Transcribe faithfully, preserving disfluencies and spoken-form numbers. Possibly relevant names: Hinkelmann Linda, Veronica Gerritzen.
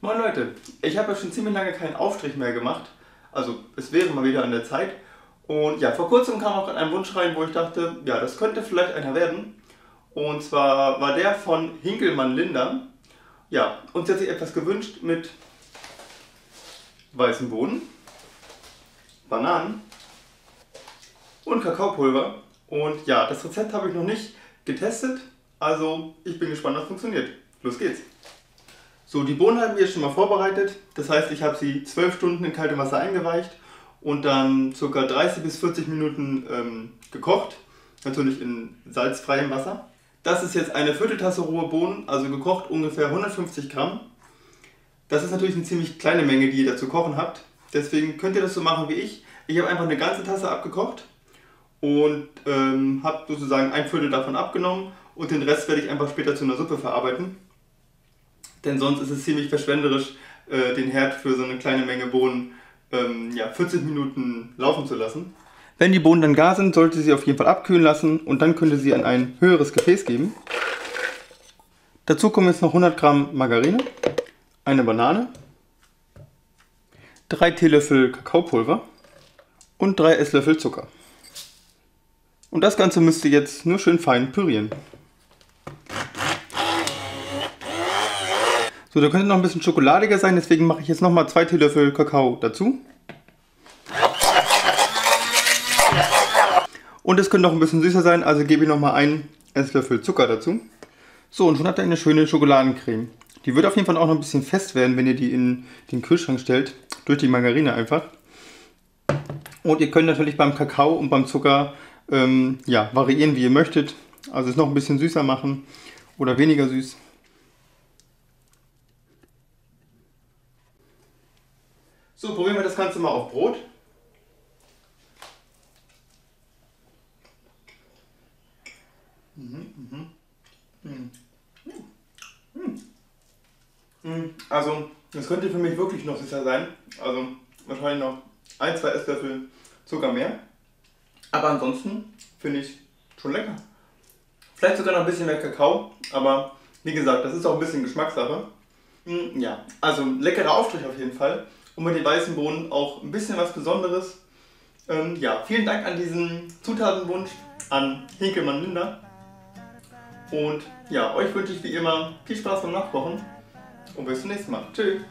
Moin Leute, ich habe ja schon ziemlich lange keinen Aufstrich mehr gemacht, also es wäre mal wieder an der Zeit. Und ja, vor kurzem kam auch ein Wunsch rein, wo ich dachte, ja, das könnte vielleicht einer werden. Und zwar war der von Hinkelmann Linda. Ja, und sie hat sich etwas gewünscht mit weißem Boden, Bananen und Kakaopulver. Und ja, das Rezept habe ich noch nicht getestet, also ich bin gespannt, was funktioniert. Los geht's! So, die Bohnen haben wir jetzt schon mal vorbereitet. Das heißt, ich habe sie zwölf Stunden in kaltem Wasser eingeweicht und dann ca. dreißig bis vierzig Minuten ähm, gekocht. Natürlich in salzfreiem Wasser. Das ist jetzt eine Vierteltasse rohe Bohnen, also gekocht ungefähr hundertfünfzig Gramm. Das ist natürlich eine ziemlich kleine Menge, die ihr dazu kochen habt. Deswegen könnt ihr das so machen wie ich. Ich habe einfach eine ganze Tasse abgekocht und ähm, habe sozusagen ein Viertel davon abgenommen und den Rest werde ich einfach später zu einer Suppe verarbeiten. Denn sonst ist es ziemlich verschwenderisch, äh, den Herd für so eine kleine Menge Bohnen ähm, ja, vierzig Minuten laufen zu lassen. Wenn die Bohnen dann gar sind, sollte sie auf jeden Fall abkühlen lassen und dann könnt ihr sie an ein höheres Gefäß geben. Dazu kommen jetzt noch hundert Gramm Margarine, eine Banane, drei Teelöffel Kakaopulver und drei Esslöffel Zucker. Und das Ganze müsst ihr jetzt nur schön fein pürieren. So, da könnte noch ein bisschen schokoladiger sein, deswegen mache ich jetzt nochmal zwei Teelöffel Kakao dazu. Und es könnte noch ein bisschen süßer sein, also gebe ich nochmal einen Esslöffel Zucker dazu. So, und schon habt ihr eine schöne Schokoladencreme. Die wird auf jeden Fall auch noch ein bisschen fest werden, wenn ihr die in den Kühlschrank stellt, durch die Margarine einfach. Und ihr könnt natürlich beim Kakao und beim Zucker ähm, ja, variieren, wie ihr möchtet. Also es noch ein bisschen süßer machen oder weniger süß. So, probieren wir das Ganze mal auf Brot. Mhm, mhm. Mhm. Mhm. Mhm. Also, das könnte für mich wirklich noch süßer sein. Also, wahrscheinlich noch ein, zwei Esslöffel Zucker mehr. Aber ansonsten finde ich schon lecker. Vielleicht sogar noch ein bisschen mehr Kakao, aber wie gesagt, das ist auch ein bisschen Geschmackssache. Mhm, ja, also ein leckerer Aufstrich auf jeden Fall. Und mit den weißen Bohnen auch ein bisschen was Besonderes. Ähm, ja, vielen Dank an diesen Zutatenwunsch an Hinkelmann Linda. Und ja, euch wünsche ich wie immer viel Spaß beim Nachkochen. Und bis zum nächsten Mal. Tschüss.